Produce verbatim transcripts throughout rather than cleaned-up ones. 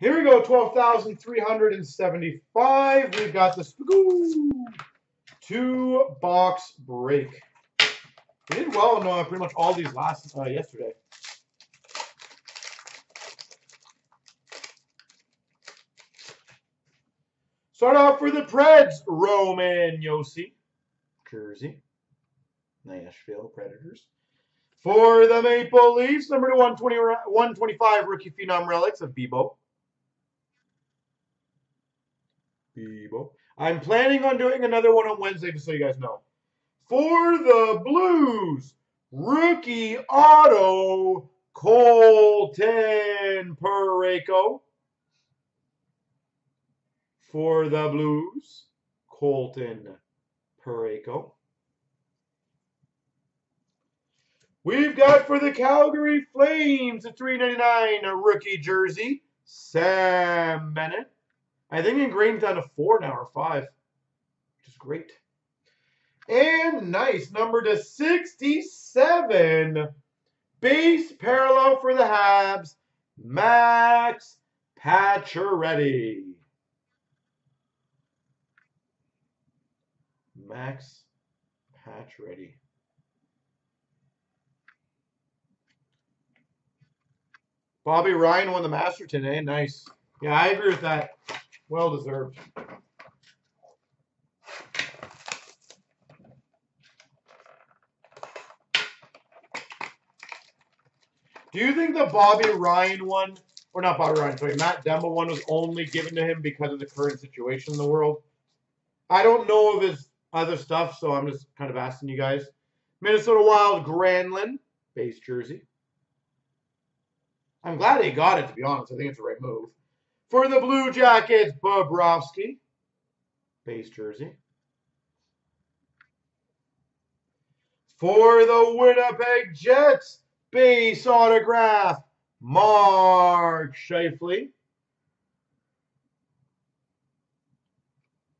Here we go, twelve thousand three hundred seventy-five. We've got this two-box break. We did well in uh, pretty much all these last uh, yesterday. Start off for the Preds, Roman Yossi, jersey, Nashville Predators. For the Maple Leafs, number one twenty-five rookie phenom relics of Bebo. Bebo. I'm planning on doing another one on Wednesday, just so you guys know. For the Blues, rookie auto, Colton Pareco. For the Blues, Colton Pareco. We've got for the Calgary Flames, a three ninety-nine rookie jersey, Sam Bennett. I think engraved down to four now or five, which is great. And nice, number to sixty-seven, base parallel for the Habs, Max Pacioretty. Max Pacioretty. Bobby Ryan won the Masterton, eh? Nice. Yeah, I agree with that. Well deserved. Do you think the Bobby Ryan one, or not Bobby Ryan, sorry, Matt Demo one was only given to him because of the current situation in the world? I don't know of his other stuff, so I'm just kind of asking you guys. Minnesota Wild, Granlund, base jersey. I'm glad he got it, to be honest. I think it's the right move. For the Blue Jackets, Bobrovsky, base jersey. For the Winnipeg Jets, base autograph, Mark Scheifele.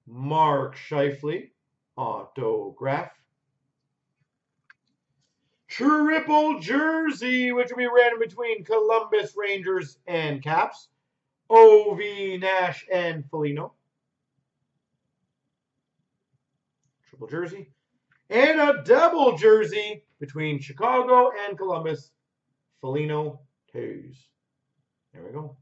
Mark Scheifele, autograph. Triple jersey, which will be random between Columbus Rangers and Caps. O V Nash and Foligno. Triple jersey. And a double jersey between Chicago and Columbus. Foligno-Tays. There we go.